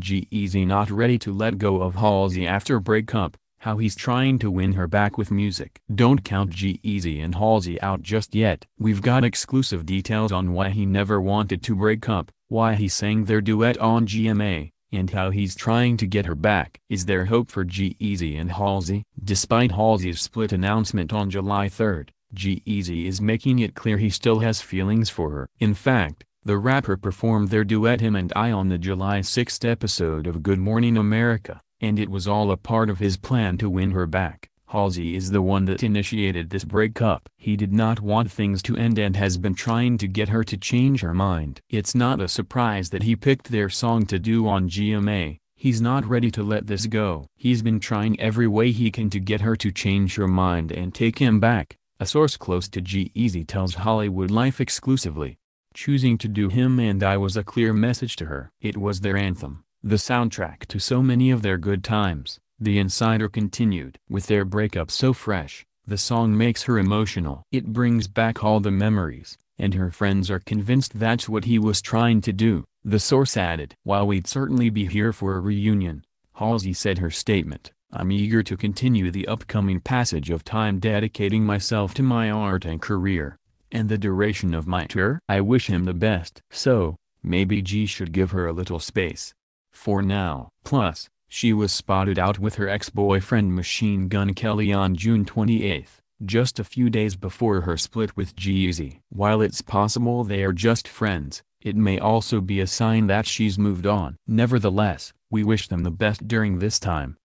G-Eazy not ready to let go of Halsey after breakup, how he's trying to win her back with music. Don't count G-Eazy and Halsey out just yet. We've got exclusive details on why he never wanted to break up, why he sang their duet on GMA, and how he's trying to get her back. Is there hope for G-Eazy and Halsey? Despite Halsey's split announcement on July 3rd, G-Eazy is making it clear he still has feelings for her. In fact, the rapper performed their duet Him and I on the July 6th episode of Good Morning America, and it was all a part of his plan to win her back. Halsey is the one that initiated this breakup. He did not want things to end and has been trying to get her to change her mind. It's not a surprise that he picked their song to do on GMA. He's not ready to let this go. He's been trying every way he can to get her to change her mind and take him back, a source close to G-Eazy tells Hollywood Life exclusively. Choosing to do Him and I was a clear message to her. It was their anthem, the soundtrack to so many of their good times, the insider continued. With their breakup so fresh, the song makes her emotional. It brings back all the memories, and her friends are convinced that's what he was trying to do, the source added. While we'd certainly be here for a reunion, Halsey said her statement, I'm eager to continue the upcoming passage of time, dedicating myself to my art and career, and the duration of my tour. I wish him the best. So, maybe G should give her a little space. For now. Plus, she was spotted out with her ex-boyfriend Machine Gun Kelly on June 28, just a few days before her split with G-Eazy. While it's possible they are just friends, it may also be a sign that she's moved on. Nevertheless, we wish them the best during this time.